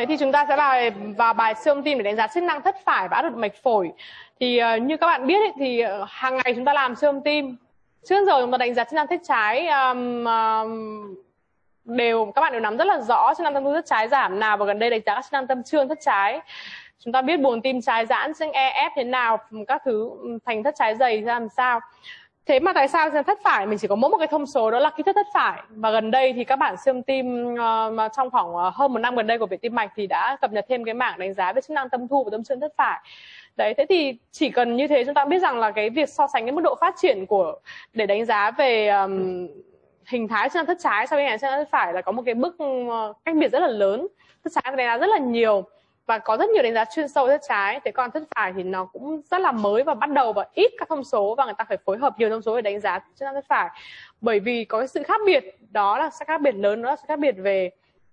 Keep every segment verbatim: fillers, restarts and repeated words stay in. Thế thì chúng ta sẽ vào, vào bài siêu âm tim để đánh giá chức năng thất phải và áp lực mạch phổi. Thì uh, như các bạn biết ấy, thì hàng ngày chúng ta làm siêu âm tim. Trước giờ chúng ta đánh giá chức năng thất trái um, um, đều các bạn đều nắm rất là rõ. Chức năng tâm thu thất trái giảm nào, và gần đây đánh giá các chức năng tâm trương thất trái. Chúng ta biết buồng tim trái giãn, chức năng E F thế nào, các thứ thành thất trái dày ra làm sao. Thế mà tại sao thất phải mình chỉ có mỗi một cái thông số, đó là kích thước thất phải. Và gần đây thì các bản siêu âm tim uh, trong khoảng uh, hơn một năm gần đây của Viện Tim Mạch thì đã cập nhật thêm cái mảng đánh giá về chức năng tâm thu và tâm trương thất phải. Đấy, thế thì chỉ cần như thế chúng ta biết rằng là cái việc so sánh cái mức độ phát triển của để đánh giá về um, hình thái chức năng thất trái so với hình thái chức năng thất phải là có một cái bước uh, cách biệt rất là lớn. Thất trái đánh giá rất là nhiều và có rất nhiều đánh giá chuyên sâu thất trái. Thế còn thất phải thì nó cũng rất là mới và bắt đầu và ít các thông số, và người ta phải phối hợp nhiều thông số để đánh giá chức năng thất phải. Bởi vì có cái sự khác biệt, đó là sự khác biệt lớn, đó là sự khác biệt về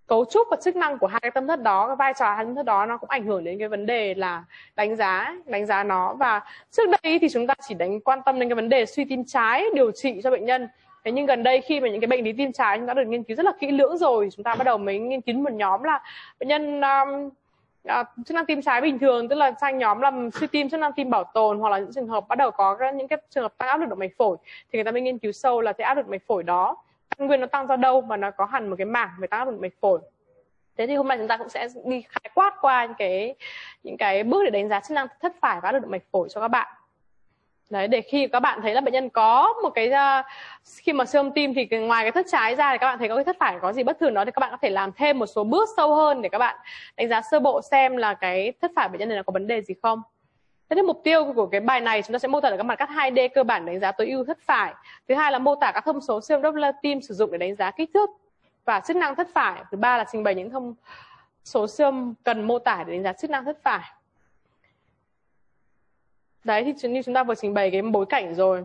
cấu trúc và chức năng của hai cái tâm thất đó, cái vai trò hai tâm thất đó nó cũng ảnh hưởng đến cái vấn đề là đánh giá, đánh giá nó. Và trước đây thì chúng ta chỉ đánh quan tâm đến cái vấn đề suy tim trái, điều trị cho bệnh nhân. Thế nhưng gần đây khi mà những cái bệnh lý tim trái chúng ta được nghiên cứu rất là kỹ lưỡng rồi, chúng ta bắt đầu mới nghiên cứu một nhóm là bệnh nhân um, À, chức năng tim trái bình thường, tức là sang nhóm làm suy tim, chức năng tim bảo tồn, hoặc là những trường hợp bắt đầu có các, những cái trường hợp tăng áp lực động mạch phổi, thì người ta mới nghiên cứu sâu là cái áp lực mạch phổi đó căn nguyên nó tăng do đâu, mà nó có hẳn một cái mảng về tăng áp lực mạch phổi. Thế thì hôm nay chúng ta cũng sẽ đi khái quát qua những cái những cái bước để đánh giá chức năng thất phải và áp lực động mạch phổi cho các bạn. Đấy, để khi các bạn thấy là bệnh nhân có một cái uh, khi mà siêu âm tim thì ngoài cái thất trái ra thì các bạn thấy có cái thất phải có gì bất thường đó, thì các bạn có thể làm thêm một số bước sâu hơn để các bạn đánh giá sơ bộ xem là cái thất phải bệnh nhân này là có vấn đề gì không. Thế nên mục tiêu của cái bài này chúng ta sẽ mô tả được các mặt cắt hai D cơ bản đánh giá tối ưu thất phải. Thứ hai là mô tả các thông số siêu âm Doppler tim sử dụng để đánh giá kích thước và chức năng thất phải. Thứ ba là trình bày những thông số siêu âm cần mô tả để đánh giá chức năng thất phải. Đấy, thì như chúng ta vừa trình bày cái bối cảnh rồi.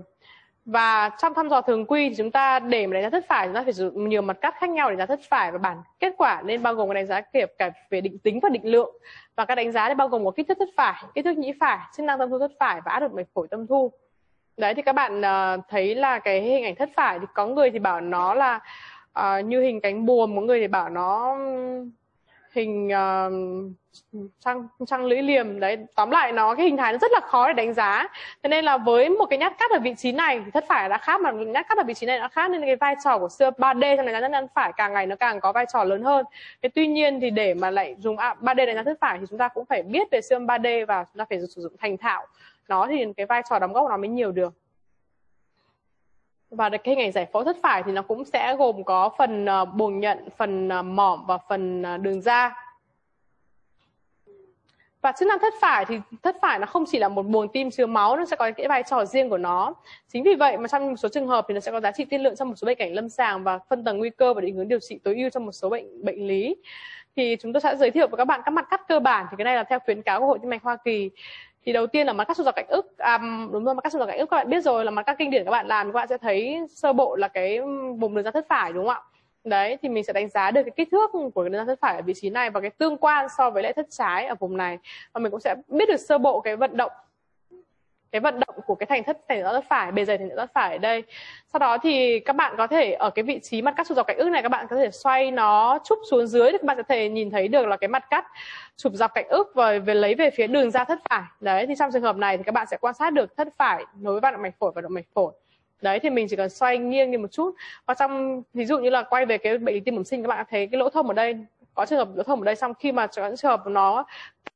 Và trong thăm dò thường quy thì chúng ta để mà đánh giá thất phải, chúng ta phải sử dụng nhiều mặt cắt khác nhau để đánh giá thất phải, và bản kết quả nên bao gồm cái đánh giá kể cả về định tính và định lượng. Và các đánh giá để bao gồm có kích thước thất phải, kích thước nhĩ phải, chức năng tâm thu thất phải và áp lực mạch phổi tâm thu. Đấy, thì các bạn uh, thấy là cái hình ảnh thất phải thì có người thì bảo nó là uh, như hình cánh buồm, có người thì bảo nó hình uh, trăng, trăng lưỡi liềm. Đấy, tóm lại nó cái hình thái nó rất là khó để đánh giá. Thế nên là với một cái nhát cắt ở vị trí này thì thất phải đã khác, mà nhát cắt ở vị trí này đã khác, nên cái vai trò của siêu ba D trong đánh giá thất phải càng ngày nó càng có vai trò lớn hơn. Thế tuy nhiên thì để mà lại dùng ba D đánh giá thất phải thì chúng ta cũng phải biết về siêu ba D và chúng ta phải sử dụng thành thạo nó, thì cái vai trò đóng góp của nó mới nhiều được. Và cái hình ảnh giải phẫu thất phải thì nó cũng sẽ gồm có phần buồng nhận, phần mỏm và phần đường da. Và chức năng thất phải thì thất phải nó không chỉ là một buồng tim chứa máu, nó sẽ có cái vai trò riêng của nó. Chính vì vậy mà trong một số trường hợp thì nó sẽ có giá trị tiên lượng trong một số bệnh cảnh lâm sàng và phân tầng nguy cơ và định hướng điều trị tối ưu trong một số bệnh bệnh lý. Thì chúng tôi sẽ giới thiệu với các bạn các mặt cắt cơ bản. Thì cái này là theo khuyến cáo của Hội Tim Mạch Hoa Kỳ. Thì đầu tiên là mặt cắt sụt giỏ cạnh ức, à, đúng rồi, mặt cắt sụt giỏ cạnh ức các bạn biết rồi, là mặt cắt kinh điển các bạn làm, các bạn sẽ thấy sơ bộ là cái vùng đường ra thất phải, đúng không ạ? Đấy, thì mình sẽ đánh giá được cái kích thước của đường ra thất phải ở vị trí này và cái tương quan so với lại thất trái ở vùng này, và mình cũng sẽ biết được sơ bộ cái vận động, cái vận động của cái thành thất thành thất phải, bề dày thành thất phải ở đây. Sau đó thì các bạn có thể ở cái vị trí mặt cắt chụp dọc cạnh ức này, các bạn có thể xoay nó chúc xuống dưới thì các bạn có thể nhìn thấy được là cái mặt cắt chụp dọc cạnh ức và về lấy về phía đường ra thất phải. Đấy, thì trong trường hợp này thì các bạn sẽ quan sát được thất phải nối vào động mạch phổi và động mạch phổi. Đấy, thì mình chỉ cần xoay nghiêng đi một chút. Và trong ví dụ như là quay về cái bệnh lý tim bẩm sinh, các bạn thấy cái lỗ thông ở đây, có trường hợp lỗ thông ở đây, xong khi mà trường hợp nó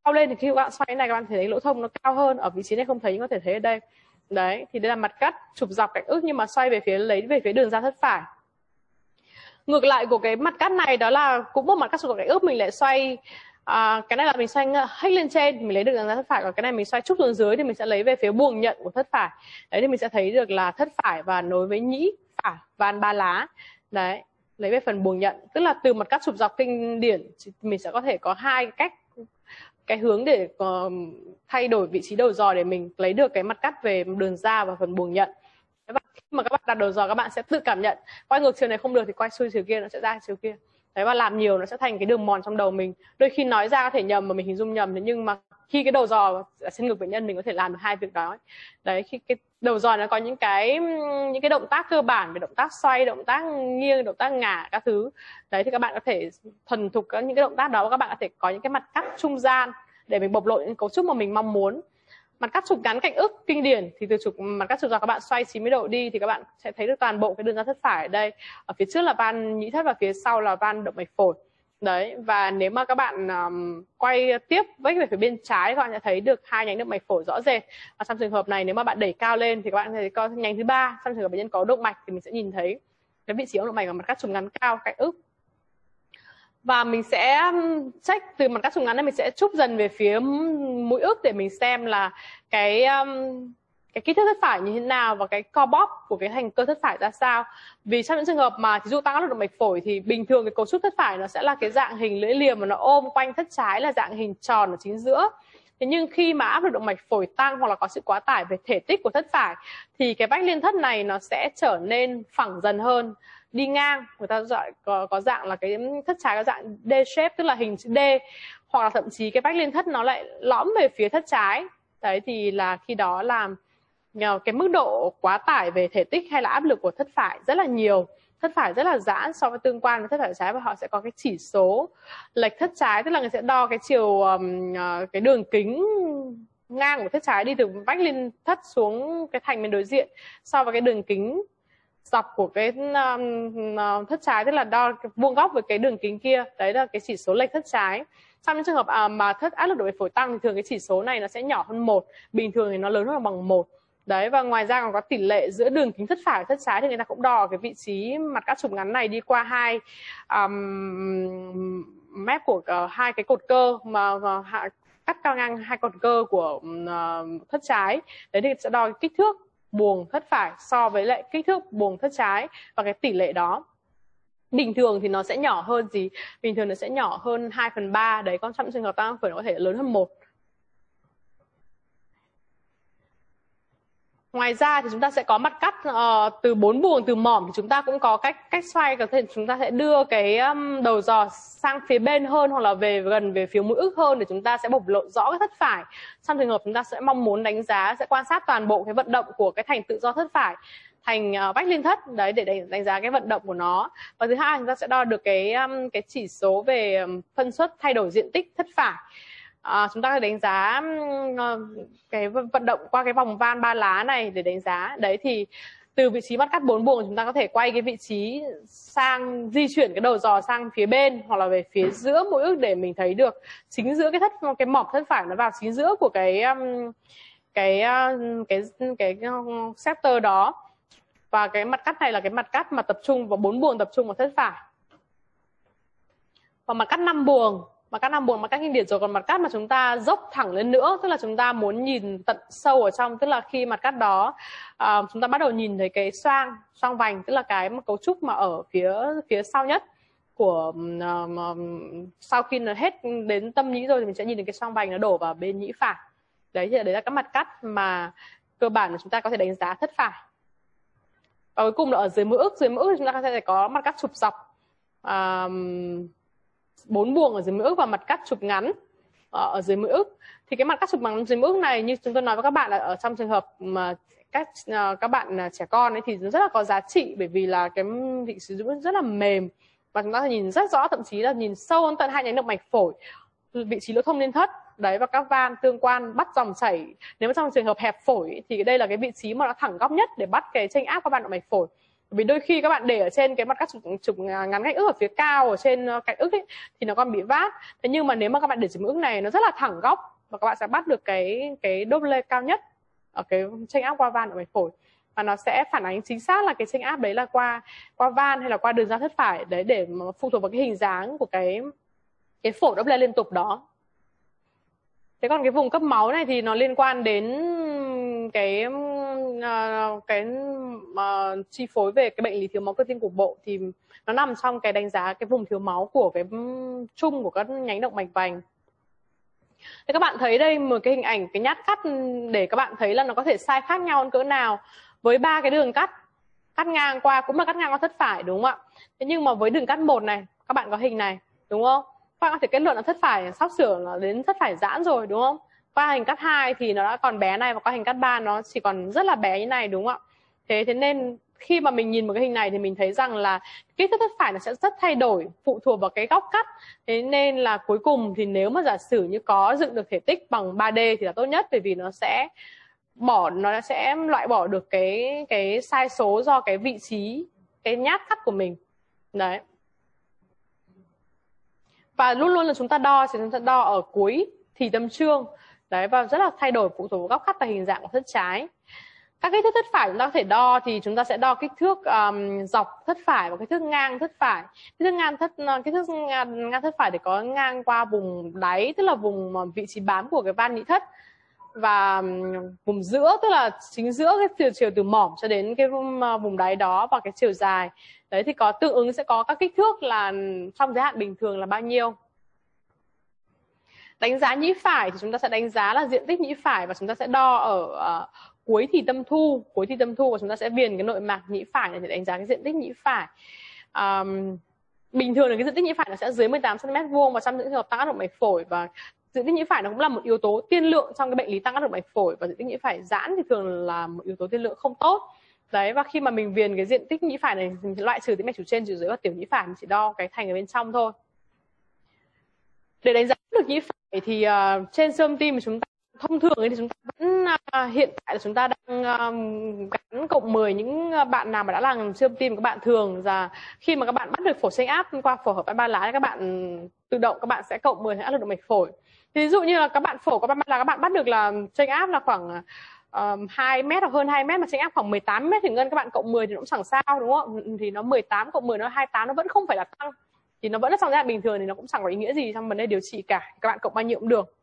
cao lên thì khi các bạn xoay cái này các bạn thấy lỗ thông nó cao hơn ở vị trí này, không thấy nhưng có thể thấy ở đây. Đấy, thì đây là mặt cắt chụp dọc cạnh ức nhưng mà xoay về phía lấy về phía đường ra thất phải. Ngược lại của cái mặt cắt này đó là cũng một mặt cắt chụp dọc cạnh ức, mình lại xoay à, cái này là mình xoay hết lên trên thì mình lấy được đường ra thất phải, còn cái này mình xoay chúc xuống dưới thì mình sẽ lấy về phía buồng nhận của thất phải. Đấy, thì mình sẽ thấy được là thất phải và nối với nhĩ phải van ba lá. Đấy, lấy về phần buồng nhận, tức là từ mặt cắt chụp dọc kinh điển mình sẽ có thể có hai cách, cái hướng để uh, thay đổi vị trí đầu giò để mình lấy được cái mặt cắt về đường da và phần buồng nhận. Và khi mà các bạn đặt đầu giò các bạn sẽ tự cảm nhận, quay ngược chiều này không được thì quay xuôi chiều kia, nó sẽ ra chiều kia. Đấy, và làm nhiều nó sẽ thành cái đường mòn trong đầu mình. Đôi khi nói ra có thể nhầm mà mình hình dung nhầm, nhưng mà khi cái đầu giò ở trên ngực bệnh nhân mình có thể làm được hai việc đó. Đấy, khi cái đầu giò nó có những cái những cái động tác cơ bản về động tác xoay, động tác nghiêng, động tác ngả các thứ. Đấy thì các bạn có thể thuần thục những cái động tác đó, và các bạn có thể có những cái mặt cắt trung gian để mình bộc lộ những cấu trúc mà mình mong muốn. Mặt cắt chụp ngắn cạnh ức kinh điển thì từ trục mặt cắt chụp giò các bạn xoay chín mươi độ đi thì các bạn sẽ thấy được toàn bộ cái đường ra thất phải ở đây. Ở phía trước là van nhĩ thất và phía sau là van động mạch phổi. Đấy, và nếu mà các bạn um, quay tiếp với về phía bên trái các bạn sẽ thấy được hai nhánh động mạch phổi rõ rệt. Và trong trường hợp này nếu mà bạn đẩy cao lên thì các bạn thấy có nhánh thứ ba. Trong trường hợp bệnh nhân có động mạch thì mình sẽ nhìn thấy cái vị trí động mạch ở mặt cắt chụp ngắn cao cạnh ức. Và mình sẽ check từ mặt cắt chụp ngắn này, mình sẽ chúc dần về phía mũi ức để mình xem là cái um, cái kích thước thất phải như thế nào và cái co bóp của cái thành cơ thất phải ra sao. Vì trong những trường hợp mà ví dụ tăng áp lực động mạch phổi thì bình thường cái cấu trúc thất phải nó sẽ là cái dạng hình lưỡi liềm mà nó ôm quanh thất trái, là dạng hình tròn ở chính giữa. Thế nhưng khi mà áp lực động mạch phổi tăng hoặc là có sự quá tải về thể tích của thất phải thì cái vách liên thất này nó sẽ trở nên phẳng dần hơn, đi ngang. Người ta gọi có, có dạng là cái thất trái có dạng D shape, tức là hình chữ D, hoặc là thậm chí cái vách liên thất nó lại lõm về phía thất trái. Đấy thì là khi đó làm cái mức độ quá tải về thể tích hay là áp lực của thất phải rất là nhiều, thất phải rất là giãn so với tương quan với thất phải trái, và họ sẽ có cái chỉ số lệch thất trái, tức là người sẽ đo cái chiều cái đường kính ngang của thất trái đi từ vách liên thất xuống cái thành bên đối diện so với cái đường kính dọc của cái thất trái, tức là đo vuông góc với cái đường kính kia. Đấy là cái chỉ số lệch thất trái. Trong những trường hợp mà thất áp lực động mạch phổi tăng thì thường cái chỉ số này nó sẽ nhỏ hơn một, bình thường thì nó lớn hơn bằng một. Đấy, và ngoài ra còn có tỷ lệ giữa đường kính thất phải và thất trái thì người ta cũng đo cái vị trí mặt cắt chụp ngắn này đi qua hai um, mép của uh, hai cái cột cơ mà uh, cắt cao ngang hai cột cơ của uh, thất trái. Đấy thì sẽ đo cái kích thước buồng thất phải so với lại kích thước buồng thất trái, và cái tỷ lệ đó bình thường thì nó sẽ nhỏ hơn gì? Bình thường nó sẽ nhỏ hơn hai phần ba. Đấy, còn trong trường hợp tăng phổi nó có thể lớn hơn một. Ngoài ra thì chúng ta sẽ có mặt cắt uh, từ bốn buồng, từ mỏm thì chúng ta cũng có cách cách xoay, có thể chúng ta sẽ đưa cái um, đầu giò sang phía bên hơn hoặc là về gần về phía mũi ức hơn để chúng ta sẽ bộc lộ rõ cái thất phải. Trong trường hợp chúng ta sẽ mong muốn đánh giá, sẽ quan sát toàn bộ cái vận động của cái thành tự do thất phải, thành uh, vách liên thất, đấy để đánh, đánh giá cái vận động của nó. Và thứ hai, chúng ta sẽ đo được cái um, cái chỉ số về um, phân suất thay đổi diện tích thất phải. À, chúng ta sẽ đánh giá uh, cái vận động qua cái vòng van ba lá này để đánh giá. Đấy thì từ vị trí bắt cắt bốn buồng chúng ta có thể quay cái vị trí sang, di chuyển cái đầu giò sang phía bên hoặc là về phía giữa mũi ức để mình thấy được chính giữa cái thất cái mỏm thất phải nó vào chính giữa của cái um, cái, uh, cái cái cái sector đó. Và cái mặt cắt này là cái mặt cắt mà tập trung vào bốn buồng, tập trung vào thất phải. Và mặt cắt năm buồng Mặt cắt năm buồng, mặt cắt kinh điển rồi, còn mặt cắt mà chúng ta dốc thẳng lên nữa, tức là chúng ta muốn nhìn tận sâu ở trong, tức là khi mặt cắt đó uh, chúng ta bắt đầu nhìn thấy cái xoang, xoang vành, tức là cái cấu trúc mà ở phía phía sau nhất của uh, sau khi nó hết đến tâm nhĩ rồi thì mình sẽ nhìn thấy cái xoang vành nó đổ vào bên nhĩ phải. Đấy thì đấy là các mặt cắt mà cơ bản mà chúng ta có thể đánh giá thất phải. Và cuối cùng là ở dưới mũi ức, dưới mũi ức chúng ta sẽ có mặt cắt chụp dọc. Uh, bốn buồng ở dưới mũi ức và mặt cắt chụp ngắn ở dưới mũi ức. Thì cái mặt cắt chụp ngắn dưới mũi ức này như chúng tôi nói với các bạn là ở trong trường hợp mà các các bạn trẻ con ấy thì rất là có giá trị, bởi vì là cái vị trí rất là mềm và chúng ta nhìn rất rõ, thậm chí là nhìn sâu hơn tận hai nhánh động mạch phổi, vị trí lỗ thông liên thất. Đấy, và các van tương quan bắt dòng chảy. Nếu mà trong trường hợp hẹp phổi thì đây là cái vị trí mà nó thẳng góc nhất để bắt cái chênh áp các van động mạch phổi. Vì đôi khi các bạn để ở trên cái mặt cắt chụp, chụp ngắn cạnh ức ở phía cao ở trên cạnh ức ấy, thì nó còn bị vát. Thế nhưng mà nếu mà các bạn để chụp ức này nó rất là thẳng góc và các bạn sẽ bắt được cái cái đốp lê cao nhất ở cái chênh áp qua van ở mạch phổi, và nó sẽ phản ánh chính xác là cái chênh áp đấy là qua qua van hay là qua đường ra thất phải, đấy để mà phụ thuộc vào cái hình dáng của cái cái phổi đốp lê liên tục đó. Thế còn cái vùng cấp máu này thì nó liên quan đến cái cái uh, chi phối về cái bệnh lý thiếu máu cơ tim cục bộ, thì nó nằm trong cái đánh giá cái vùng thiếu máu của cái chung của các nhánh động mạch vành. Thế các bạn thấy đây một cái hình ảnh cái nhát cắt để các bạn thấy là nó có thể sai khác nhau hơn cỡ nào. Với ba cái đường cắt, cắt ngang qua cũng là cắt ngang qua thất phải đúng không ạ? Thế nhưng mà với đường cắt một này, các bạn có hình này đúng không? Các bạn có thể kết luận là thất phải sắp sửa nó đến thất phải giãn rồi đúng không? Qua hành cắt hai thì nó đã còn bé này, và qua hành cắt ba nó chỉ còn rất là bé như này đúng không ạ? Thế thế nên khi mà mình nhìn một cái hình này thì mình thấy rằng là kích thước thất phải nó sẽ rất thay đổi phụ thuộc vào cái góc cắt. Thế nên là cuối cùng thì nếu mà giả sử như có dựng được thể tích bằng ba D thì là tốt nhất, bởi vì nó sẽ bỏ nó sẽ loại bỏ được cái cái sai số do cái vị trí cái nhát cắt của mình. Đấy. Và luôn luôn là chúng ta đo thì chúng ta đo ở cuối thì tâm chương. Đấy, và rất là thay đổi phụ thuộc vào góc cắt và hình dạng của thất trái. Các kích thước thất phải chúng ta có thể đo thì chúng ta sẽ đo kích thước um, dọc thất phải và kích thước ngang thước phải. Kích thước ngang thất kích thước ngang, ngang thất phải thì có ngang qua vùng đáy, tức là vùng vị trí bám của cái van nhị thất, và vùng giữa tức là chính giữa cái chiều, chiều từ mỏm cho đến cái vùng, vùng đáy đó, và cái chiều dài. Đấy thì có tương ứng sẽ có các kích thước là trong giới hạn bình thường là bao nhiêu. Đánh giá nhĩ phải thì chúng ta sẽ đánh giá là diện tích nhĩ phải, và chúng ta sẽ đo ở uh, cuối thì tâm thu, cuối thì tâm thu và chúng ta sẽ viền cái nội mạc nhĩ phải để đánh giá cái diện tích nhĩ phải. Um, bình thường là cái diện tích nhĩ phải nó sẽ dưới mười tám xăng ti mét vuông và trong những trường hợp tăng áp động mạch phổi, và diện tích nhĩ phải nó cũng là một yếu tố tiên lượng trong cái bệnh lý tăng áp động mạch phổi, và diện tích nhĩ phải giãn thì thường là một yếu tố tiên lượng không tốt. Đấy, và khi mà mình viền cái diện tích nhĩ phải này, mình loại trừ tĩnh mạch chủ trên, chủ dưới và tiểu nhĩ phải, mình chỉ đo cái thành ở bên trong thôi. Để đánh giá được nhĩ phải thì uh, trên siêu âm tim mà chúng ta thông thường thì chúng ta vẫn uh, hiện tại là chúng ta đang uh, gắn cộng mười. Những bạn nào mà đã làm siêu âm tim, các bạn thường là khi mà các bạn bắt được phổi xanh áp qua phổi hợp ba lá, các bạn tự động các bạn sẽ cộng mười áp lực động mạch phổi. Thì ví dụ như là các bạn phổi có ba lá, các bạn bắt được là chênh áp là khoảng uh, hai mét hoặc hơn hai mét, mà chênh áp khoảng mười tám mét thì ngân các bạn cộng mười thì nó cũng chẳng sao đúng không? Thì nó mười tám cộng mười nó hai mươi tám, nó vẫn không phải là tăng. Thì nó vẫn là trong giới hạn bình thường thì nó cũng chẳng có ý nghĩa gì trong vấn đề điều trị cả. Các bạn cộng bao nhiêu cũng được.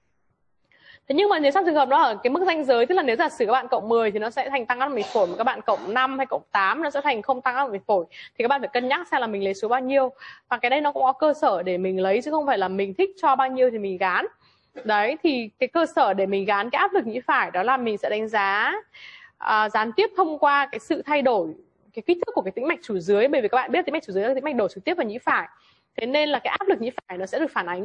Thế nhưng mà nếu trong trường hợp đó ở cái mức ranh giới, tức là nếu giả sử các bạn cộng mười thì nó sẽ thành tăng áp động mạch phổi, mà các bạn cộng năm hay cộng tám nó sẽ thành không tăng áp động mạch phổi, thì các bạn phải cân nhắc xem là mình lấy số bao nhiêu. Và cái đây nó cũng có cơ sở để mình lấy, chứ không phải là mình thích cho bao nhiêu thì mình gán. Đấy, thì cái cơ sở để mình gán cái áp lực nhĩ phải đó là mình sẽ đánh giá uh, gián tiếp thông qua cái sự thay đổi cái kích thước của cái tĩnh mạch chủ dưới, bởi vì các bạn biết tĩnh mạch chủ dưới là tĩnh mạch đổ trực tiếp vào nhĩ phải. Thế nên là cái áp lực nhĩ phải nó sẽ được phản ánh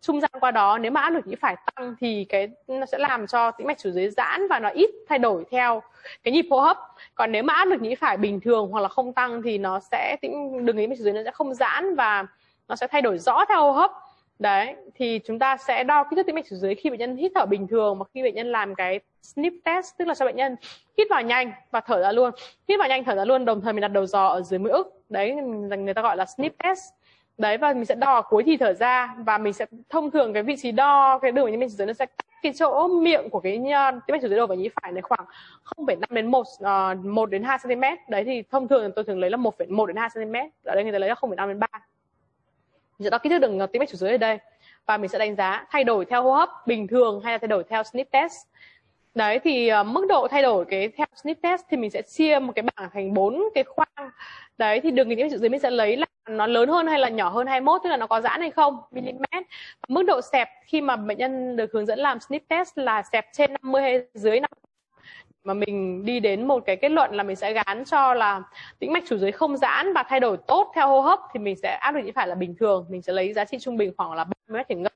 trung gian qua đó. Nếu mà áp lực nhĩ phải tăng thì cái nó sẽ làm cho tĩnh mạch chủ dưới giãn và nó ít thay đổi theo cái nhịp hô hấp. Còn nếu mà áp lực nhĩ phải bình thường hoặc là không tăng thì nó sẽ tĩnh đường tĩnh mạch chủ dưới nó sẽ không giãn và nó sẽ thay đổi rõ theo hô hấp. Đấy, thì chúng ta sẽ đo kích thước tĩnh mạch chủ dưới khi bệnh nhân hít thở bình thường, và khi bệnh nhân làm cái snip test, tức là cho bệnh nhân hít vào nhanh và thở ra luôn, hít vào nhanh thở ra luôn, đồng thời mình đặt đầu dò ở dưới mũi ức. Đấy, người ta gọi là snip test. Đấy, và mình sẽ đo cuối thì thở ra, và mình sẽ thông thường cái vị trí đo cái đường tĩnh mạch chủ dưới nó sẽ cách cái chỗ miệng của cái tĩnh mạch chủ dưới đầu và nhĩ phải này khoảng không phẩy năm đến một, một đến hai xăng ti mét. Đấy thì thông thường tôi thường lấy là một phẩy một đến hai xăng ti mét. Ở đây người ta lấy là không phẩy năm đến ba. Mình sẽ đo kích thước đường tĩnh mạch chủ dưới ở đây, và mình sẽ đánh giá thay đổi theo hô hấp bình thường hay là thay đổi theo snip test. Đấy thì uh, mức độ thay đổi cái theo snip test thì mình sẽ chia một cái bảng thành bốn cái khoang. Đấy thì đường tĩnh mạch chủ dưới mình sẽ lấy là nó lớn hơn hay là nhỏ hơn hai mươi mốt, tức là nó có giãn hay không mm. Mức độ xẹp khi mà bệnh nhân được hướng dẫn làm snip test là xẹp trên năm mươi hay dưới năm mươi, mà mình đi đến một cái kết luận là mình sẽ gán cho là tĩnh mạch chủ dưới không giãn và thay đổi tốt theo hô hấp thì mình sẽ áp lực nhĩ phải là bình thường, mình sẽ lấy giá trị trung bình khoảng là ba mươi mét trên ngân.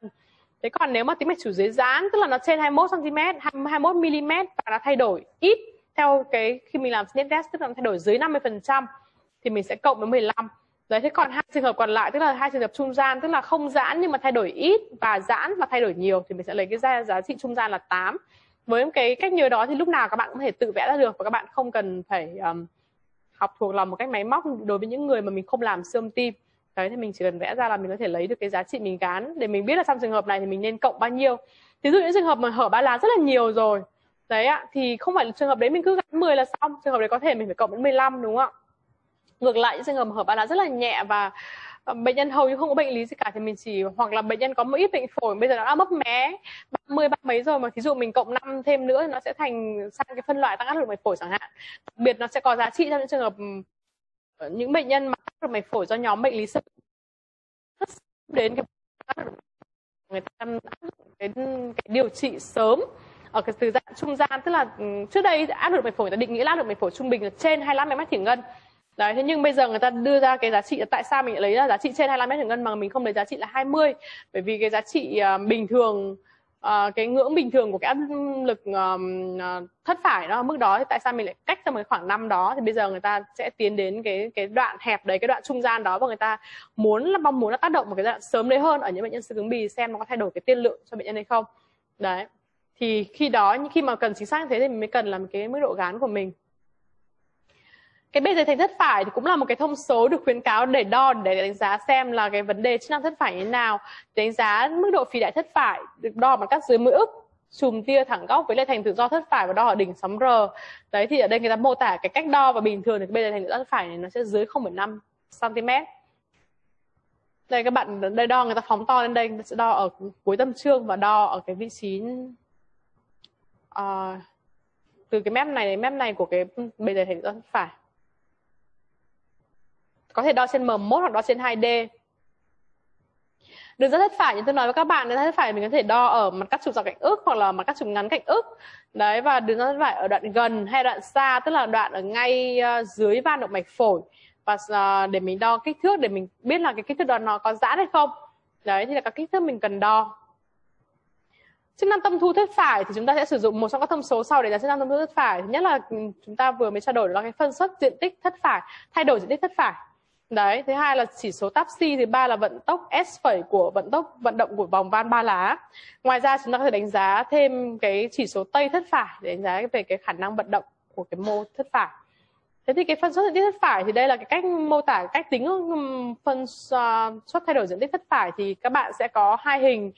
Thế còn nếu mà tĩnh mạch chủ dưới giãn, tức là nó trên hai mươi mốt xăng ti mét, hai mươi mốt mi li mét và nó thay đổi ít theo cái khi mình làm snip test, tức là nó thay đổi dưới năm mươi phần trăm thì mình sẽ cộng với mười lăm. Đấy, thế còn hai trường hợp còn lại, tức là hai trường hợp trung gian, tức là không giãn nhưng mà thay đổi ít và giãn và thay đổi nhiều thì mình sẽ lấy cái giá, giá trị trung gian là tám. Với cái cách nhớ đó thì lúc nào các bạn cũng có thể tự vẽ ra được, và các bạn không cần phải um, học thuộc lòng một cách máy móc đối với những người mà mình không làm siêu âm tim. Đấy, thì mình chỉ cần vẽ ra là mình có thể lấy được cái giá trị mình gán để mình biết là trong trường hợp này thì mình nên cộng bao nhiêu. Ví dụ những trường hợp mà hở ba lá rất là nhiều rồi. Đấy ạ, thì không phải là trường hợp đấy mình cứ gắn mười là xong, trường hợp đấy có thể mình phải cộng đến mười lăm đúng không ạ? Ngược lại những trường hợp hở ba lá rất là nhẹ và bệnh nhân hầu như không có bệnh lý gì cả thì mình chỉ, hoặc là bệnh nhân có một ít bệnh phổi bây giờ nó đã mấp mé ba mươi ba mấy rồi, mà thí dụ mình cộng năm thêm nữa thì nó sẽ thành sang cái phân loại tăng áp lực mạch phổi chẳng hạn. Đặc biệt nó sẽ có giá trị trong những trường hợp những bệnh nhân mà tăng áp lực mạch phổi do nhóm bệnh lý sớm đến cái người ta áp dụng cái, cái điều trị sớm ở cái từ dạng trung gian, tức là trước đây áp lực mạch phổi người ta định nghĩa áp lực mạch phổi trung bình là trên hai mươi lăm mét thủy ngân. Đấy, thế nhưng bây giờ người ta đưa ra cái giá trị, tại sao mình lại lấy ra giá trị trên hai mươi lăm mét thủy ngân mà mình không lấy giá trị là hai mươi? Bởi vì cái giá trị uh, bình thường, uh, cái ngưỡng bình thường của cái áp lực uh, thất phải nó ở mức đó, thì tại sao mình lại cách ra một khoảng năm đó? Thì bây giờ người ta sẽ tiến đến cái cái đoạn hẹp đấy, cái đoạn trung gian đó, và người ta muốn là mong muốn nó tác động một cái giai đoạn sớm đấy hơn ở những bệnh nhân xương cứng bì, xem nó có thay đổi cái tiên lượng cho bệnh nhân hay không. Đấy. Thì khi đó, khi mà cần chính xác như thế thì mình mới cần làm cái mức độ gán của mình. Cái bề dày thành thất phải thì cũng là một cái thông số được khuyến cáo để đo, để đánh giá xem là cái vấn đề chức năng thất phải như thế nào. Đánh giá mức độ phì đại thất phải được đo bằng các dưới mũi ức, chùm tia thẳng góc với lại thành tự do thất phải và đo ở đỉnh sóng R. Đấy, thì ở đây người ta mô tả cái cách đo, và bình thường thì cái bề dày thành tự do thất phải này nó sẽ dưới không phẩy năm xăng ti mét. Đây các bạn, đây đo người ta phóng to lên đây, người ta sẽ đo ở cuối tâm trương và đo ở cái vị trí uh, từ cái mép này đến mép này của cái bề dày thành tự do thất phải. Có thể đo trên em một hoặc đo trên hai D. Đường dắt thất phải như tôi nói với các bạn, đường dắt thất phải mình có thể đo ở mặt cắt trục dọc cạnh ức hoặc là mặt cắt trục ngắn cạnh ức. Đấy, và đường dắt thất phải ở đoạn gần hay đoạn xa, tức là đoạn ở ngay dưới van động mạch phổi, và để mình đo kích thước để mình biết là cái kích thước đoạn nó có giãn hay không. Đấy, thì là các kích thước mình cần đo. Chức năng tâm thu thất phải thì chúng ta sẽ sử dụng một trong các thông số sau để là chức năng tâm thu thất phải. Thứ nhất là chúng ta vừa mới trao đổi là cái phân suất diện tích thất phải, thay đổi diện tích thất phải. Đấy, thứ hai là chỉ số TAPSI, thứ ba là vận tốc S' của vận tốc vận động của vòng van ba lá. Ngoài ra chúng ta có thể đánh giá thêm cái chỉ số tây thất phải để đánh giá về cái khả năng vận động của cái mô thất phải. Thế thì cái phân suất diện tích thất phải thì đây là cái cách mô tả cách tính phân suất thay đổi diện tích thất phải, thì các bạn sẽ có hai hình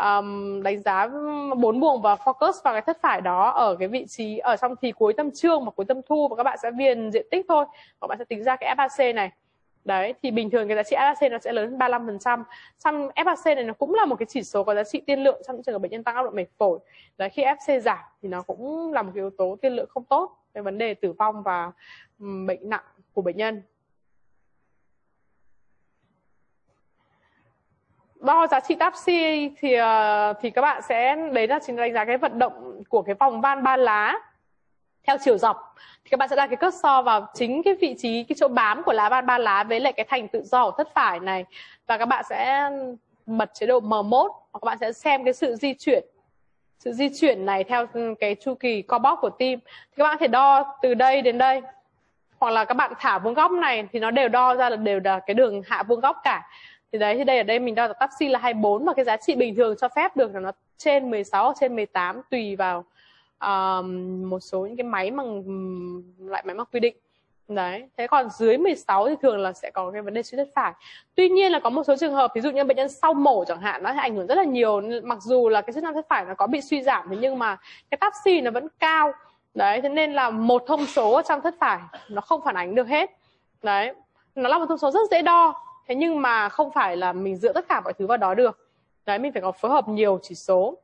um, đánh giá bốn buồng và focus vào cái thất phải đó ở cái vị trí ở trong thì cuối tâm trương và cuối tâm thu, và các bạn sẽ viền diện tích thôi, các bạn sẽ tính ra cái ép a xê này. Đấy, thì bình thường cái giá trị ép a xê nó sẽ lớn hơn ba mươi lăm phần trăm. Xong ép a xê này nó cũng là một cái chỉ số có giá trị tiên lượng trong những trường hợp bệnh nhân tăng áp lực mạch phổi. Đấy, khi ép xê giảm thì nó cũng là một cái yếu tố tiên lượng không tốt về vấn đề tử vong và bệnh nặng của bệnh nhân. Đo giá trị TAPSI thì thì các bạn sẽ đấy là chính đánh giá cái vận động của cái vòng van ba lá theo chiều dọc, thì các bạn sẽ đặt cái cốt so vào chính cái vị trí, cái chỗ bám của lá van ba lá với lại cái thành tự do của thất phải này, và các bạn sẽ bật chế độ em một và các bạn sẽ xem cái sự di chuyển sự di chuyển này theo cái chu kỳ co bóp của tim. Thì các bạn có thể đo từ đây đến đây, hoặc là các bạn thả vuông góc này thì nó đều đo ra là đều là cái đường hạ vuông góc cả. Thì đấy, thì đây ở đây mình đo TAPSI là hai mươi bốn, và cái giá trị bình thường cho phép được là nó trên mười sáu, trên mười tám, tùy vào Uh, một số những cái máy mà loại máy mà quy định. Đấy, thế còn dưới mười sáu thì thường là sẽ có cái vấn đề suy thất phải. Tuy nhiên là có một số trường hợp, ví dụ như bệnh nhân sau mổ chẳng hạn, nó ảnh hưởng rất là nhiều, mặc dù là cái chức năng thất phải nó có bị suy giảm, thế nhưng mà cái TAPSI nó vẫn cao. Đấy, thế nên là một thông số trong thất phải nó không phản ánh được hết. Đấy, nó là một thông số rất dễ đo, thế nhưng mà không phải là mình dựa tất cả mọi thứ vào đó được. Đấy, mình phải có phối hợp nhiều chỉ số.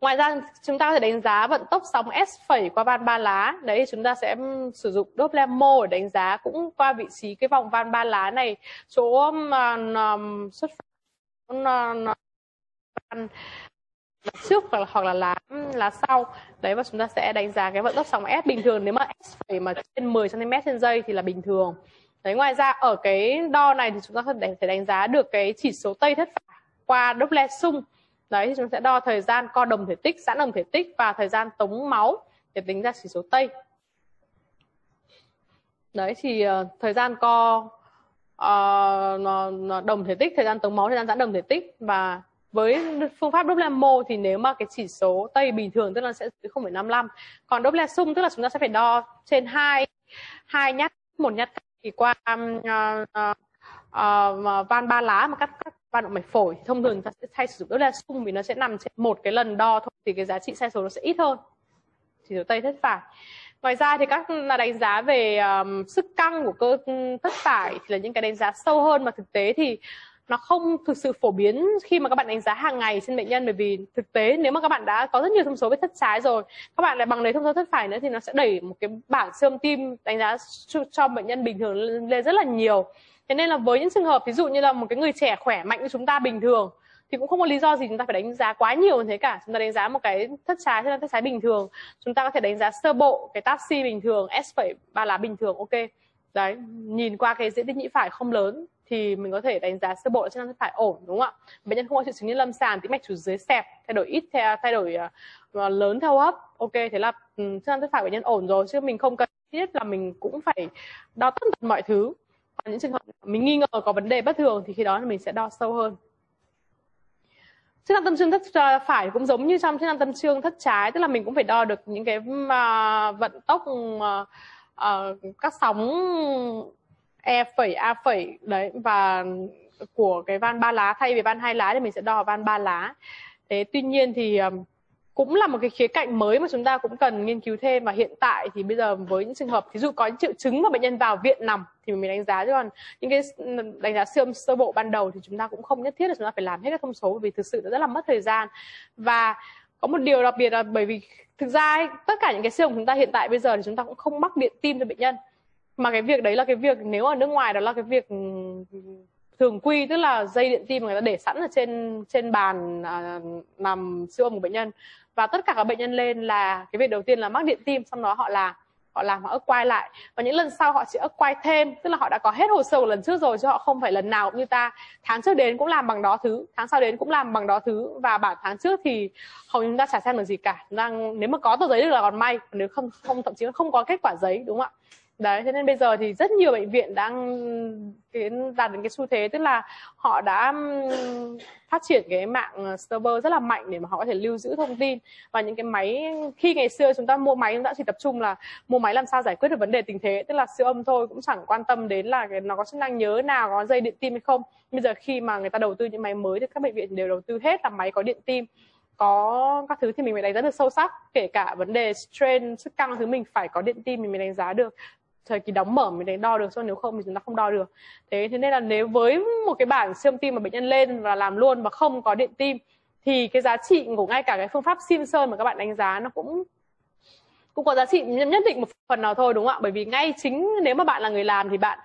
Ngoài ra chúng ta có thể đánh giá vận tốc sóng S' qua van ba lá. Đấy, chúng ta sẽ sử dụng Doppler mô để đánh giá cũng qua vị trí cái vòng van ba lá này, chỗ um, xuất phát trước hoặc là lá lá sau. Đấy, và chúng ta sẽ đánh giá cái vận tốc sóng S bình thường, nếu mà S' mà trên mười xăng ti mét trên giây thì là bình thường. Đấy, ngoài ra ở cái đo này thì chúng ta có thể đánh giá được cái chỉ số tây thất phải qua Doppler xung. Đấy, thì chúng sẽ đo thời gian co đồng thể tích, giãn đồng thể tích và thời gian tống máu để tính ra chỉ số tây. Đấy, thì uh, thời gian co uh, đồng thể tích, thời gian tống máu, thời gian giãn đồng thể tích. Và với phương pháp Doppler mô thì nếu mà cái chỉ số tây bình thường tức là sẽ không phẩy năm lăm. Còn Doppler xung tức là chúng ta sẽ phải đo trên hai hai nhát, một nhát cắt thì qua um, uh, Uh, van ba lá mà cắt các van động mạch phổi. Thông thường ta sẽ thay sử dụng Doppler xung vì nó sẽ nằm trên một cái lần đo thôi, thì cái giá trị sai số nó sẽ ít hơn chỉ số tây thất phải. Ngoài ra thì các là đánh giá về um, sức căng của cơ thất phải thì là những cái đánh giá sâu hơn, mà thực tế thì nó không thực sự phổ biến khi mà các bạn đánh giá hàng ngày trên bệnh nhân, bởi vì thực tế nếu mà các bạn đã có rất nhiều thông số về thất trái rồi, các bạn lại bằng lấy thông số thất phải nữa thì nó sẽ đẩy một cái bảng siêu âm tim đánh giá cho bệnh nhân bình thường lên rất là nhiều. Thế nên là với những trường hợp ví dụ như là một cái người trẻ khỏe mạnh như chúng ta bình thường thì cũng không có lý do gì chúng ta phải đánh giá quá nhiều như thế cả. Chúng ta đánh giá một cái thất trái, thế là thất trái bình thường, chúng ta có thể đánh giá sơ bộ cái TAPSI bình thường, S' ba lá bình thường, ok. Đấy, nhìn qua cái diện tích nhĩ phải không lớn thì mình có thể đánh giá sơ bộ là chức năng phải ổn, đúng không ạ? Bệnh nhân không có triệu chứng như lâm sàng, tĩnh mạch chủ dưới xẹp, thay đổi ít, thay đổi uh, lớn theo hấp, ok, thế là um, chức năng thất phải bệnh nhân ổn rồi, chứ mình không cần thiết là mình cũng phải đo tất cả mọi thứ. Còn những trường hợp mình nghi ngờ có vấn đề bất thường thì khi đó mình sẽ đo sâu hơn. Chức năng tâm trương thất phải cũng giống như trong chức năng tâm trương thất trái, tức là mình cũng phải đo được những cái uh, vận tốc uh, uh, các sóng E phẩy, A phẩy đấy, và của cái van ba lá, thay vì van hai lá thì mình sẽ đo van ba lá. Thế tuy nhiên thì cũng là một cái khía cạnh mới mà chúng ta cũng cần nghiên cứu thêm, và hiện tại thì bây giờ với những trường hợp thí dụ có những triệu chứng mà bệnh nhân vào viện nằm thì mình đánh giá, chứ còn những cái đánh giá siêu âm sơ bộ ban đầu thì chúng ta cũng không nhất thiết là chúng ta phải làm hết các thông số, vì thực sự nó rất là mất thời gian. Và có một điều đặc biệt là bởi vì thực ra tất cả những cái siêu âm chúng ta hiện tại bây giờ thì chúng ta cũng không mắc điện tim cho bệnh nhân. Mà cái việc đấy là cái việc, nếu ở nước ngoài đó là cái việc thường quy, tức là dây điện tim mà người ta để sẵn ở trên trên bàn à, nằm siêu âm của bệnh nhân. Và tất cả các bệnh nhân lên là cái việc đầu tiên là mắc điện tim, xong đó họ làm, họ làm họ ức quay lại. Và những lần sau họ chỉ ức quay thêm, tức là họ đã có hết hồ sơ của lần trước rồi, chứ họ không phải lần nào cũng như ta. Tháng trước đến cũng làm bằng đó thứ, tháng sau đến cũng làm bằng đó thứ, và bản tháng trước thì hầu như chúng ta chả xem được gì cả. Đang, nếu mà có tờ giấy được là còn may, nếu không, không thậm chí không có kết quả giấy, đúng không ạ? Đấy, thế nên bây giờ thì rất nhiều bệnh viện đang đạt đến cái xu thế, tức là họ đã phát triển cái mạng server rất là mạnh để mà họ có thể lưu giữ thông tin. Và những cái máy, khi ngày xưa chúng ta mua máy chúng ta chỉ tập trung là mua máy làm sao giải quyết được vấn đề tình thế, tức là siêu âm thôi, cũng chẳng quan tâm đến là nó có chức năng nhớ nào, có dây điện tim hay không. Bây giờ khi mà người ta đầu tư những máy mới thì các bệnh viện đều đầu tư hết là máy có điện tim, có các thứ, thì mình mới đánh giá được sâu sắc, kể cả vấn đề strain, sức căng, thứ mình phải có điện tim mình mới đánh giá được. Thời kỳ đóng mở mình đánh đo được, cho nếu không thì chúng ta không đo được. Thế thế nên là nếu với một cái bản siêu âm tim mà bệnh nhân lên và làm luôn mà không có điện tim thì cái giá trị của ngay cả cái phương pháp Simpson mà các bạn đánh giá nó cũng cũng có giá trị nhất định một phần nào thôi, đúng không ạ? Bởi vì ngay chính nếu mà bạn là người làm thì bạn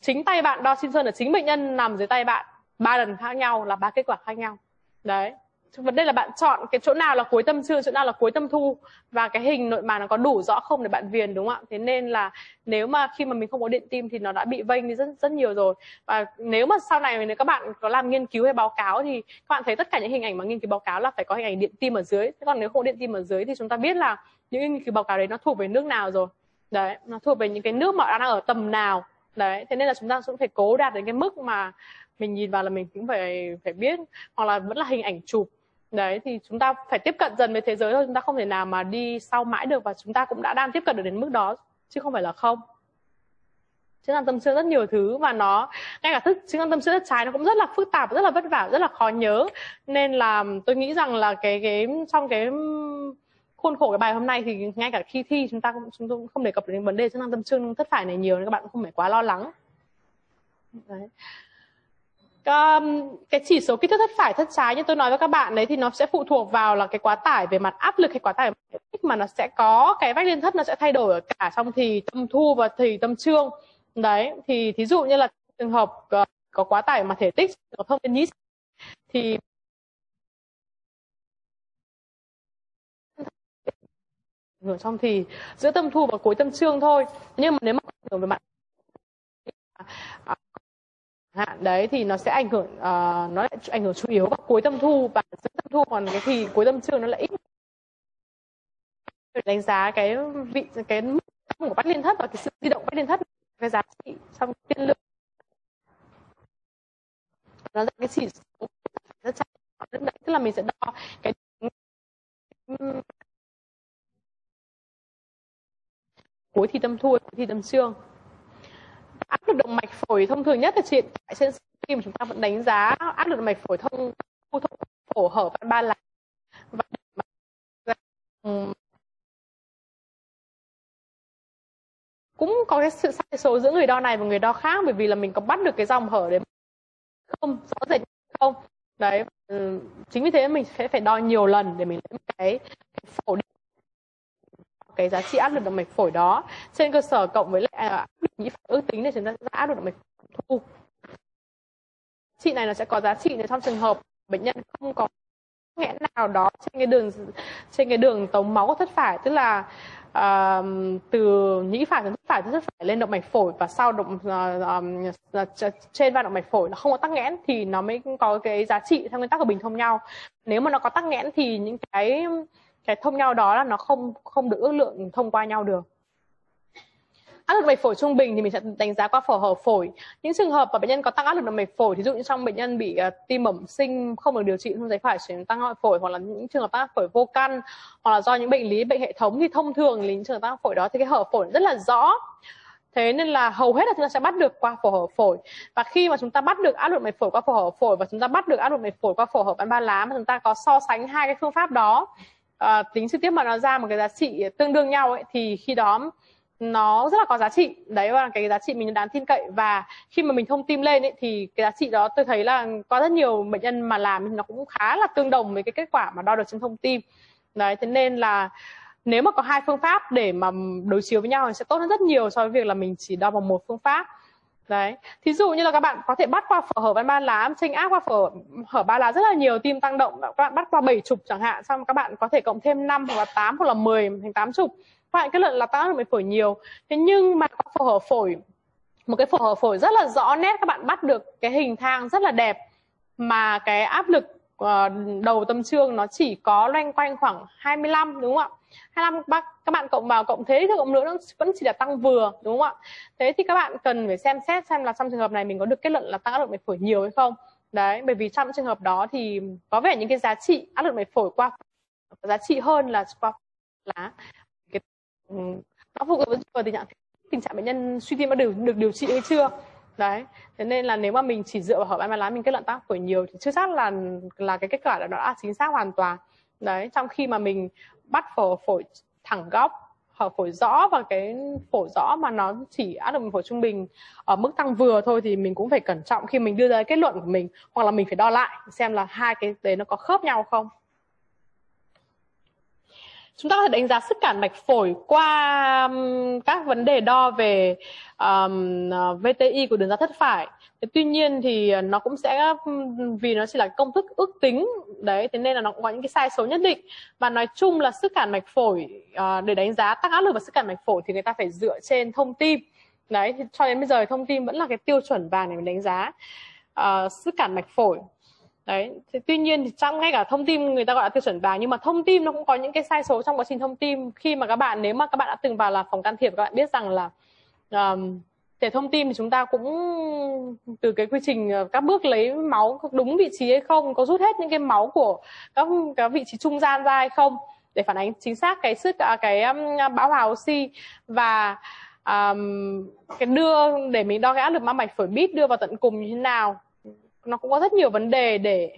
chính tay bạn đo Simpson là chính bệnh nhân nằm dưới tay bạn ba lần khác nhau là ba kết quả khác nhau. Đấy. Vấn đề là bạn chọn cái chỗ nào là cuối tâm trương, chỗ nào là cuối tâm thu, và cái hình nội màng nó có đủ rõ không để bạn viền, đúng không ạ? Thế nên là nếu mà khi mà mình không có điện tim thì nó đã bị vênh đi rất rất nhiều rồi. Và nếu mà sau này nếu các bạn có làm nghiên cứu hay báo cáo thì các bạn thấy tất cả những hình ảnh mà nghiên cứu báo cáo là phải có hình ảnh điện tim ở dưới. Thế còn nếu không có điện tim ở dưới thì chúng ta biết là những nghiên cứu báo cáo đấy nó thuộc về nước nào rồi. Đấy, nó thuộc về những cái nước mà đang ở tầm nào. Đấy, thế nên là chúng ta cũng phải cố đạt đến cái mức mà mình nhìn vào là mình cũng phải phải biết, hoặc là vẫn là hình ảnh chụp. Đấy, thì chúng ta phải tiếp cận dần với thế giới thôi, chúng ta không thể nào mà đi sau mãi được, và chúng ta cũng đã đang tiếp cận được đến mức đó chứ không phải là không. Chức năng tâm trương rất nhiều thứ, và nó ngay cả thức chức năng tâm trương thất trái nó cũng rất là phức tạp, rất là vất vả, rất là khó nhớ, nên là tôi nghĩ rằng là cái cái trong cái khuôn khổ cái bài hôm nay thì ngay cả khi thi chúng ta cũng chúng tôi cũng không đề cập đến vấn đề chức năng tâm trương thất phải này nhiều, nên các bạn cũng không phải quá lo lắng. Đấy. Cái chỉ số kích thước thất phải thất trái như tôi nói với các bạn đấy thì nó sẽ phụ thuộc vào là cái quá tải về mặt áp lực hay quá tải về mặt kích, mà nó sẽ có cái vách liên thất nó sẽ thay đổi ở cả trong thì tâm thu và thì tâm trương. Đấy, thì thí dụ như là trường hợp có quá tải mà thể tích không nên nhít thì ở trong thì giữa tâm thu và cuối tâm trương thôi. Nhưng mà nếu mà về mặt hạn đấy thì nó sẽ ảnh hưởng uh, nó lại ảnh hưởng chủ yếu vào cuối tâm thu và giữa tâm thu, còn cái thì cuối tâm trương nó lại ít. Đánh giá cái vị cái mức của vách liên thất và cái sự di động vách liên thất, cái giá trị trong tiên lượng nó là cái chỉ số rất chắc, tức là mình sẽ đo cái cuối thì tâm thu cuối thì tâm trương. Áp lực động mạch phổi thông thường nhất là hiện tại trên siêu âm tim chúng ta vẫn đánh giá áp lực động mạch phổi thông thu thông phổ hở van ba lá và cũng có cái sự sai số giữa người đo này và người đo khác, bởi vì là mình có bắt được cái dòng hở đấy không rõ rệt không đấy. Chính vì thế mình sẽ phải đo nhiều lần để mình lấy cái, cái phổ đi, cái giá trị áp lực động mạch phổi đó trên cơ sở cộng với lại áp lực nhĩ phải ước tính để chúng ta ra áp lực động mạch thu. Trị này nó sẽ có giá trị nếu trong trường hợp bệnh nhân không có nghẽn nào đó trên cái đường trên cái đường tống máu thất phải, tức là à, từ nhĩ phải đến thất phải, thất phải lên động mạch phổi và sau động uh, uh, trên và động mạch phổi là không có tắc nghẽn thì nó mới có cái giá trị theo nguyên tắc của bình thông nhau. Nếu mà nó có tắc nghẽn thì những cái cái thông nhau đó là nó không không được ước lượng thông qua nhau được. Áp lực mạch phổi trung bình thì mình sẽ đánh giá qua phổ hở phổi. Những trường hợp mà bệnh nhân có tăng áp lực động mạch phổi, ví dụ như trong bệnh nhân bị uh, tim bẩm sinh không được điều trị không giấy phải chuyển tăng áp phổi, hoặc là những trường hợp tăng áp phổi vô căn, hoặc là do những bệnh lý bệnh hệ thống, thì thông thường là những trường hợp tăng áp phổi đó thì cái hở phổi rất là rõ. Thế nên là hầu hết là chúng ta sẽ bắt được qua phổ hở phổi. Và khi mà chúng ta bắt được áp lực mạch phổi qua phổ hở phổi và chúng ta bắt được áp lực mạch phổi qua phổ hở van ba lá, mà chúng ta có so sánh hai cái phương pháp đó, uh, tính trực tiếp mà nó ra một cái giá trị tương đương nhau ấy, thì khi đó nó rất là có giá trị. Đấy là cái giá trị mình đáng tin cậy. Và khi mà mình thông tim lên ấy, thì cái giá trị đó tôi thấy là có rất nhiều bệnh nhân mà làm nó cũng khá là tương đồng với cái kết quả mà đo được trên thông tim. Đấy, thế nên là nếu mà có hai phương pháp để mà đối chiếu với nhau thì sẽ tốt hơn rất nhiều so với việc là mình chỉ đo bằng một phương pháp. Đấy, thí dụ như là các bạn có thể bắt qua phở hở van ba lá, chênh áp qua phở hở ba lá rất là nhiều, tim tăng động, các bạn bắt qua bảy chục chẳng hạn, xong các bạn có thể cộng thêm năm hoặc là tám hoặc là mười thành tám chục. Các bạn kết luận là tăng áp lực mạch phổi nhiều. Thế nhưng mà phổ hở phổi, một cái phổ hở phổi rất là rõ nét, các bạn bắt được cái hình thang rất là đẹp mà cái áp lực uh, đầu tâm trương nó chỉ có loanh quanh khoảng hai mươi lăm, đúng không ạ? hai mươi lăm các bạn cộng vào cộng thế thì cộng nữa nó vẫn chỉ là tăng vừa, đúng không ạ? Thế thì các bạn cần phải xem xét xem là trong trường hợp này mình có được kết luận là tăng áp lực mạch phổi nhiều hay không. Đấy, bởi vì trong trường hợp đó thì có vẻ những cái giá trị áp lực mạch phổi qua có giá trị hơn là qua lá. Nó phụ thuộc vào tình trạng tình trạng bệnh nhân suy tim đã được, được điều trị hay chưa. Đấy, thế nên là nếu mà mình chỉ dựa vào hở van ba lá mình kết luận tăng áp phổi nhiều thì chưa chắc là là cái kết quả đó đã chính xác hoàn toàn. Đấy, trong khi mà mình bắt phổi phổi thẳng góc, hở phổi rõ và cái phổi rõ mà nó chỉ áp lực phổi trung bình ở mức tăng vừa thôi thì mình cũng phải cẩn trọng khi mình đưa ra kết luận của mình, hoặc là mình phải đo lại xem là hai cái đấy nó có khớp nhau không. Chúng ta có thể đánh giá sức cản mạch phổi qua um, các vấn đề đo về um, vê tê i của đường ra thất phải. Thế tuy nhiên thì nó cũng sẽ, vì nó chỉ là công thức ước tính, đấy, thế nên là nó cũng có những cái sai số nhất định. Và nói chung là sức cản mạch phổi, uh, để đánh giá tăng áp lực và sức cản mạch phổi thì người ta phải dựa trên thông tim. Đấy, thì cho đến bây giờ thông tim vẫn là cái tiêu chuẩn vàng để mình đánh giá uh, sức cản mạch phổi. Đấy, thì tuy nhiên thì trong ngay cả thông tim người ta gọi là tiêu chuẩn vàng, nhưng mà thông tim nó cũng có những cái sai số trong quá trình thông tim. Khi mà các bạn, nếu mà các bạn đã từng vào là phòng can thiệp, các bạn biết rằng là um, để thông tim thì chúng ta cũng từ cái quy trình các bước lấy máu đúng vị trí hay không, có rút hết những cái máu của các, các vị trí trung gian ra hay không để phản ánh chính xác cái sức cái um, bão hòa oxy. Và um, cái đưa để mình đo cái áp lực mắc mạch phổi bít đưa vào tận cùng như thế nào, nó cũng có rất nhiều vấn đề để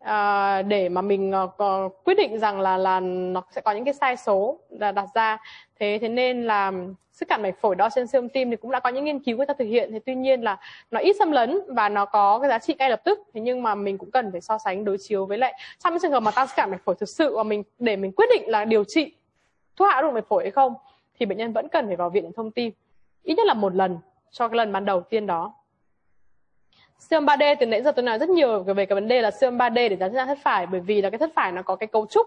à, để mà mình có quyết định rằng là là nó sẽ có những cái sai số đặt ra. Thế thế nên là sức cản mạch phổi đo trên siêu âm tim thì cũng đã có những nghiên cứu người ta thực hiện. Thế tuy nhiên là nó ít xâm lấn và nó có cái giá trị ngay lập tức. Thế nhưng mà mình cũng cần phải so sánh đối chiếu với lại trong những trường hợp mà tăng sức cản mạch phổi thực sự, và mình để mình quyết định là điều trị thuốc hạ áp lực mạch phổi hay không, thì bệnh nhân vẫn cần phải vào viện để thông tim ít nhất là một lần cho cái lần ban đầu tiên đó. Siêu âm ba D, từ nãy giờ tôi nói rất nhiều về cái vấn đề là siêu âm ba D để giám sát thất phải, bởi vì là cái thất phải nó có cái cấu trúc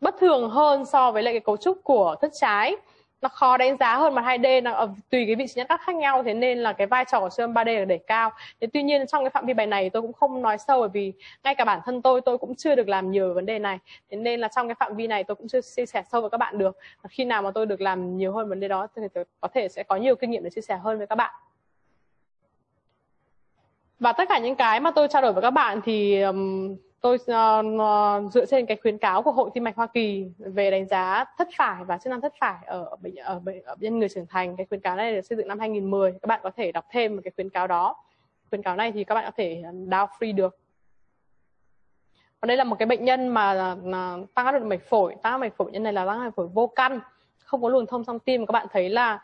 bất thường hơn so với lại cái cấu trúc của thất trái, nó khó đánh giá hơn mà hai D, nó tùy cái vị trí nhăn cắt khác nhau, thế nên là cái vai trò của siêu âm ba D là đẩy cao. Thế tuy nhiên trong cái phạm vi bài này tôi cũng không nói sâu, bởi vì ngay cả bản thân tôi tôi cũng chưa được làm nhiều về vấn đề này, thế nên là trong cái phạm vi này tôi cũng chưa chia sẻ sâu với các bạn được. Khi nào mà tôi được làm nhiều hơn vấn đề đó thì tôi có thể sẽ có nhiều kinh nghiệm để chia sẻ hơn với các bạn. Và tất cả những cái mà tôi trao đổi với các bạn thì um, tôi uh, uh, dựa trên cái khuyến cáo của Hội Tim Mạch Hoa Kỳ về đánh giá thất phải và chức năng thất phải ở bệnh, ở bệnh ở nhân người trưởng thành. Cái khuyến cáo này được xây dựng năm hai nghìn không trăm mười. Các bạn có thể đọc thêm một cái khuyến cáo đó. Khuyến cáo này thì các bạn có thể download free được. Còn đây là một cái bệnh nhân mà uh, tăng áp lực mạch phổi. Tăng áp lực mạch phổi bệnh nhân này là tăng áp lực phổi vô căn, không có luồng thông song tim. Các bạn thấy là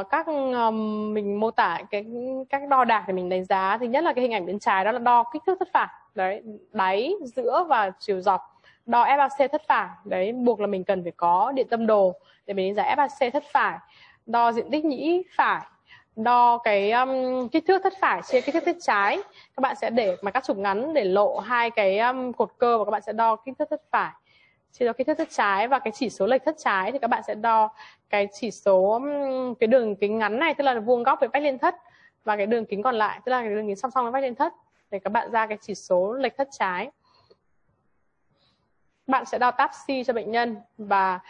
Uh, các um, mình mô tả cái các đo đạc để mình đánh giá. Thứ nhất là cái hình ảnh bên trái đó là đo kích thước thất phải, đấy, đáy, giữa và chiều dọc, đo ép a xê thất phải. Đấy, buộc là mình cần phải có điện tâm đồ để mình đánh giá ép a xê thất phải, đo diện tích nhĩ phải, đo cái um, kích thước thất phải chia kích thước thất trái. Các bạn sẽ để mà các chụp ngắn để lộ hai cái um, cột cơ, và các bạn sẽ đo kích thước thất phải Chỉ đo kích thước thất trái và cái chỉ số lệch thất trái thì các bạn sẽ đo cái chỉ số cái đường kính ngắn này, tức là vuông góc với vách liên thất, và cái đường kính còn lại tức là cái đường kính song song với vách liên thất để các bạn ra cái chỉ số lệch thất trái. Bạn sẽ đo tê a pê xê cho bệnh nhân, và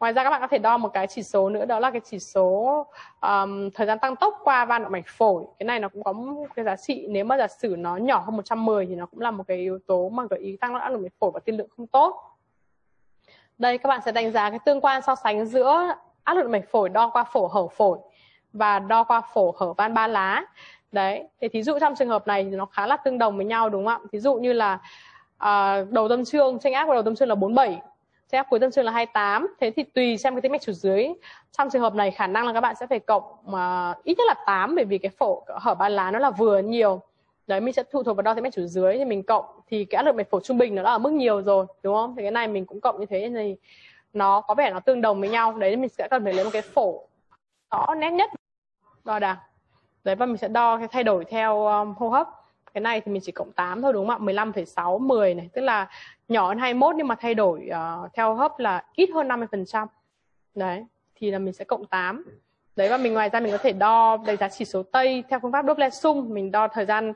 ngoài ra các bạn có thể đo một cái chỉ số nữa, đó là cái chỉ số um, thời gian tăng tốc qua van động mạch phổi. Cái này nó cũng có một cái giá trị, nếu mà giả sử nó nhỏ hơn một trăm mười thì nó cũng là một cái yếu tố mà gợi ý tăng áp lực mạch phổi và tiên lượng không tốt. Đây các bạn sẽ đánh giá cái tương quan so sánh giữa áp lực mạch phổi đo qua phổ hở phổi và đo qua phổ hở van ba lá. Đấy, thì thí dụ trong trường hợp này thì nó khá là tương đồng với nhau, đúng không ạ? Thí dụ như là uh, đầu tâm trương, chênh áp của đầu tâm trương là bốn mươi bảy, chênh áp cuối tâm trương là hai mươi tám. Thế thì tùy xem cái tĩnh mạch chủ dưới, trong trường hợp này khả năng là các bạn sẽ phải cộng uh, ít nhất là tám, bởi vì cái phổ hở ba lá nó là vừa nhiều. Đấy, mình sẽ phụ thuộc vào đo tĩnh mạch chủ dưới thì mình cộng, thì cái áp lực mạch phổi trung bình nó đã ở mức nhiều rồi, đúng không? Thì cái này mình cũng cộng như thế thì nó có vẻ nó tương đồng với nhau. Đấy, mình sẽ cần phải lấy một cái phổ rõ nét nhất đo đạc. Đấy, và mình sẽ đo cái thay đổi theo um, hô hấp. Cái này thì mình chỉ cộng tám thôi, đúng không ạ? mười lăm phẩy sáu, mười này, tức là nhỏ hơn hai mươi mốt nhưng mà thay đổi uh, theo hô hấp là ít hơn năm mươi phần trăm. Đấy, thì là mình sẽ cộng tám. Đấy, và mình ngoài ra mình có thể đo đánh giá chỉ số tây theo phương pháp Doppler xung, mình đo thời gian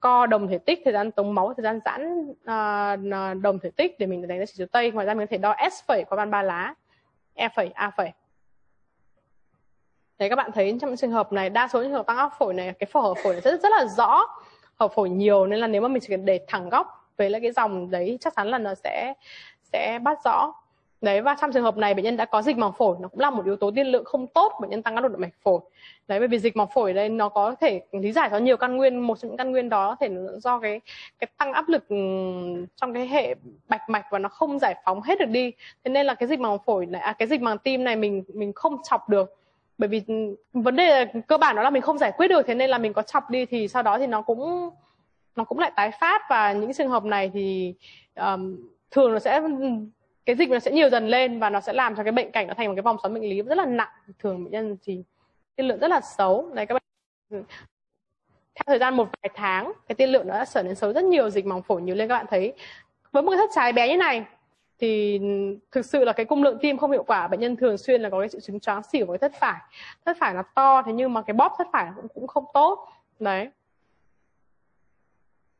co đồng thể tích, thời gian tống máu, thời gian giãn uh, đồng thể tích để mình đánh giá chỉ số tây. Ngoài ra mình có thể đo S phẩy qua van ba lá, E phẩy, A phẩy. Đấy, các bạn thấy trong trường hợp này, đa số trường hợp tăng áp phổi này, cái phổ hở phổi này rất rất là rõ, hở phổi nhiều, nên là nếu mà mình chỉ cần để thẳng góc với lại cái dòng đấy chắc chắn là nó sẽ sẽ bắt rõ. Đấy, và trong trường hợp này bệnh nhân đã có dịch màng phổi, nó cũng là một yếu tố tiên lượng không tốt bệnh nhân tăng áp đột mạch phổi. Đấy, bởi vì dịch màng phổi đây nó có thể lý giải cho nhiều căn nguyên, một trong những căn nguyên đó có thể do cái cái tăng áp lực trong cái hệ bạch mạch và nó không giải phóng hết được đi. Thế nên là cái dịch màng phổi này, à, cái dịch màng tim này mình mình không chọc được. Bởi vì vấn đề là, cơ bản đó là mình không giải quyết được, thế nên là mình có chọc đi thì sau đó thì nó cũng nó cũng lại tái phát, và những trường hợp này thì um, thường nó sẽ cái dịch nó sẽ nhiều dần lên và nó sẽ làm cho cái bệnh cảnh nó thành một cái vòng xoắn bệnh lý rất là nặng, thường bệnh nhân thì tiên lượng rất là xấu. Đấy, các bạn theo thời gian một vài tháng cái tiên lượng nó đã trở nên xấu rất nhiều, dịch màng phổi nhiều lên. Các bạn thấy với một cái thất trái bé như này thì thực sự là cái cung lượng tim không hiệu quả, bệnh nhân thường xuyên là có cái triệu chứng choáng xỉu với thất phải. Thất phải là to, thế nhưng mà cái bóp thất phải cũng cũng không tốt. Đấy.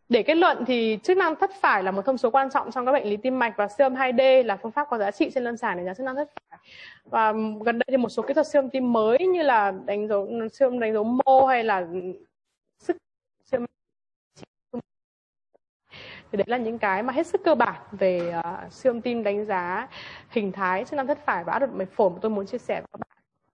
Để kết luận thì chức năng thất phải là một thông số quan trọng trong các bệnh lý tim mạch, và siêu âm hai D là phương pháp có giá trị trên lâm sàng để đánh giá chức năng thất phải. Và gần đây thì một số kỹ thuật siêu âm tim mới như là đánh dấu siêu âm đánh dấu mô hay là sức siêu âm, thì đấy là những cái mà hết sức cơ bản về uh, siêu âm tim đánh giá hình thái chức năng thất phải và áp đột mạch phổi mà tôi muốn chia sẻ với các bạn.